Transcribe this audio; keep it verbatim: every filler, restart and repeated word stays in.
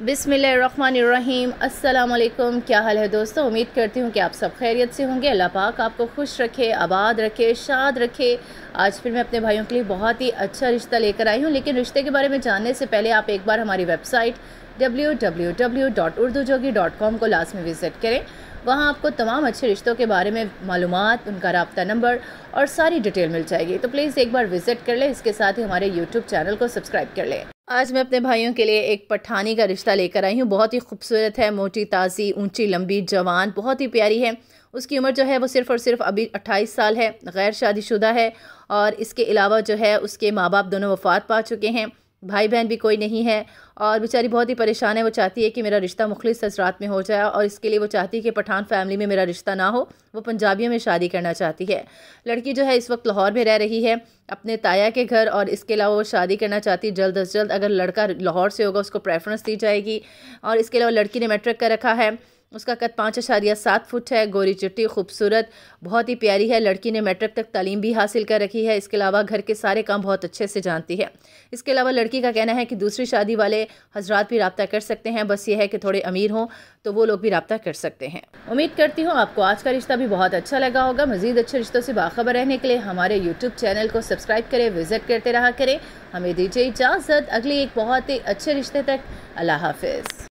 बिस्मिल्लाहिर्रहमानिर्रहीम। अस्सलामुअलैकुम। क्या हाल है दोस्तों, उम्मीद करती हूँ कि आप सब खैरियत से होंगे। अल्लाह पाक आपको खुश रखे, आबाद रखे, शाद रखे। आज फिर मैं अपने भाइयों के लिए बहुत ही अच्छा रिश्ता लेकर आई हूँ, लेकिन रिश्ते के बारे में जानने से पहले आप एक बार हमारी website W W W dot Urdu Jogi dot com को लास्ट में विज़िट करें। वहाँ आपको तमाम अच्छे रिश्तों के बारे में मालूमात, उनका रब्ता नंबर और सारी डिटेल मिल जाएगी। तो प्लीज़ एक बार विज़िट कर लें। इसके साथ ही हमारे यूट्यूब चैनल को सब्सक्राइब कर लें। आज मैं अपने भाइयों के लिए एक पठानी का रिश्ता लेकर आई हूँ। बहुत ही खूबसूरत है, मोटी ताज़ी, ऊंची लंबी, जवान, बहुत ही प्यारी है। उसकी उम्र जो है वो सिर्फ़ और सिर्फ अभी अट्ठाईस साल है। गैर शादीशुदा है और इसके अलावा जो है उसके माँ बाप दोनों वफ़ात पा चुके हैं, भाई बहन भी कोई नहीं है और बेचारी बहुत ही परेशान है। वो चाहती है कि मेरा रिश्ता मुखलिस ससुराल में हो जाए और इसके लिए वो चाहती है कि पठान फैमिली में मेरा रिश्ता ना हो। वो पंजाबियों में शादी करना चाहती है। लड़की जो है इस वक्त लाहौर में रह रही है अपने ताया के घर, और इसके अलावा वो शादी करना चाहती है जल्द अज जल्द। अगर लड़का लाहौर से होगा उसको प्रेफरेंस दी जाएगी। और इसके अलावा लड़की ने मैट्रिक कर रखा है, उसका कद पाँच अशारिया सात फुट है, गोरी चिट्टी, खूबसूरत, बहुत ही प्यारी है। लड़की ने मैट्रिक तक तालीम भी हासिल कर रखी है। इसके अलावा घर के सारे काम बहुत अच्छे से जानती है। इसके अलावा लड़की का कहना है कि दूसरी शादी वाले हजरात भी रब्ता कर सकते हैं, बस ये है कि थोड़े अमीर हों तो वो लोग भी रब्ता कर सकते हैं। उम्मीद करती हूँ आपको आज का रिश्ता भी बहुत अच्छा लगा होगा। मज़ीद अच्छे रिश्तों से बाखबर रहने के लिए हमारे यूट्यूब चैनल को सब्सक्राइब करें, विज़िट करते रहा करें। हमें दीजिए इजाज़त, अगले एक बहुत ही अच्छे रिश्ते तक। अल्लाह हाफिज़।